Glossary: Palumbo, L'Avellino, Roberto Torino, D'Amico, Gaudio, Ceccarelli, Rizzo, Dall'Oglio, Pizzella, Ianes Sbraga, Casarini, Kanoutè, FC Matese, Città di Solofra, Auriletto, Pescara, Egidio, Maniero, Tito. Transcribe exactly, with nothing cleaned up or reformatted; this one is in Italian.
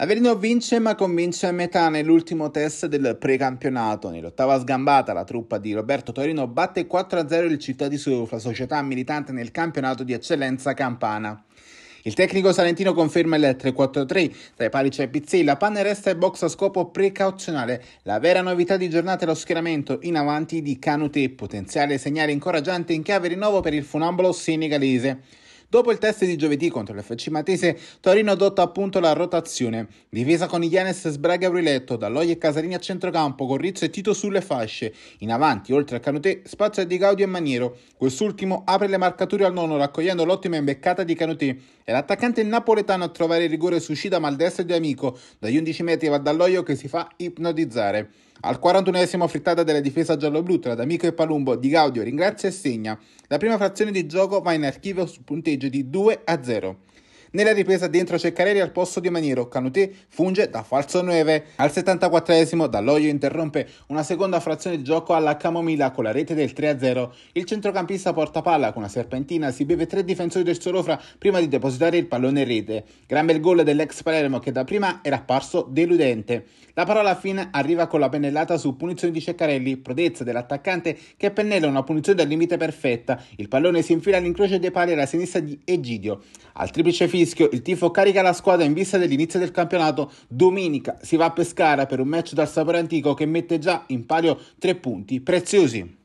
L'Avellino vince ma convince a metà nell'ultimo test del precampionato. Nell'ottava sgambata la truppa di Roberto Torino batte quattro a zero il Città di Solofra, società militante nel campionato di eccellenza campana. Il tecnico salentino conferma il tre quattro tre, tra i pali c'è Pizzella, panne resta e box a scopo precauzionale. La vera novità di giornata è lo schieramento in avanti di Kanoutè, potenziale segnale incoraggiante in chiave rinnovo per il funambolo senegalese. Dopo il test di giovedì contro l'F C Matese, Torino adotta appunto la rotazione. Difesa con Ianes Sbraga e Auriletto, Dall'Oglio e Casarini a centrocampo, con Rizzo e Tito sulle fasce. In avanti, oltre a Kanoutè, spazio di Gaudio e Maniero. Quest'ultimo apre le marcature al nono, raccogliendo l'ottima imbeccata di Kanoutè. È l'attaccante napoletano a trovare il rigore su uscita maldestra di D'Amico. Dagli undici metri va Dall'Oglio che si fa ipnotizzare. Al quarantunesimo frittata della difesa gialloblu tra D'Amico e Palumbo, Di Gaudio ringrazia e segna. La prima frazione di gioco va in archivio sul punteggio di due a zero. Nella ripresa dentro Ceccarelli al posto di Maniero, Kanoutè funge da falso nove. Al settantaquattresimo Dall'Oglio interrompe una seconda frazione di gioco alla camomilla con la rete del tre a zero. Il centrocampista porta palla con una serpentina, si beve tre difensori del Solofra prima di depositare il pallone in rete. Gran bel gol dell'ex Palermo che da prima era apparso deludente. La parola fine arriva con la pennellata su punizione di Ceccarelli, prodezza dell'attaccante che pennella una punizione dal limite perfetta. Il pallone si infila all'incrocio dei pali alla sinistra di Egidio. Al triplice fischio il tifo carica la squadra in vista dell'inizio del campionato. Domenica si va a Pescara per un match dal sapore antico che mette già in palio tre punti preziosi.